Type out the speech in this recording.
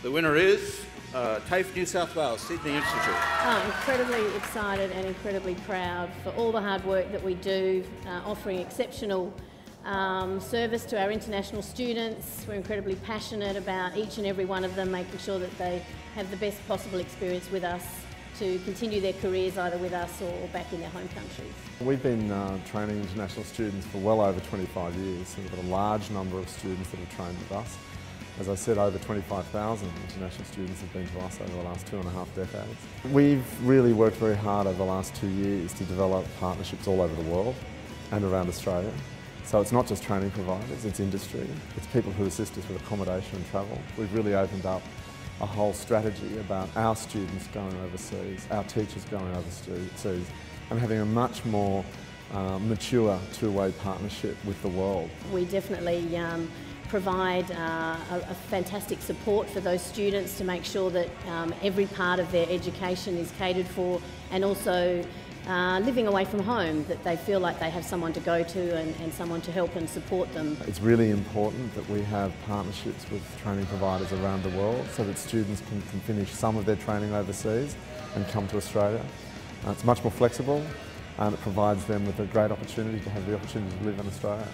The winner is TAFE New South Wales Sydney Institute. I'm incredibly excited and incredibly proud for all the hard work that we do, offering exceptional service to our international students. We're incredibly passionate about each and every one of them, making sure that they have the best possible experience with us to continue their careers either with us or back in their home countries. We've been training international students for well over 25 years, and we've got a large number of students that have trained with us. As I said, over 25,000 international students have been to us over the last 2.5 decades. We've really worked very hard over the last 2 years to develop partnerships all over the world and around Australia. So it's not just training providers, it's industry, it's people who assist us with accommodation and travel. We've really opened up a whole strategy about our students going overseas, our teachers going overseas, and having a much more mature two-way partnership with the world. We definitely provide a fantastic support for those students to make sure that every part of their education is catered for, and also living away from home, that they feel like they have someone to go to and someone to help and support them. It's really important that we have partnerships with training providers around the world so that students can finish some of their training overseas and come to Australia. It's much more flexible and it provides them with a great opportunity to have the opportunity to live in Australia.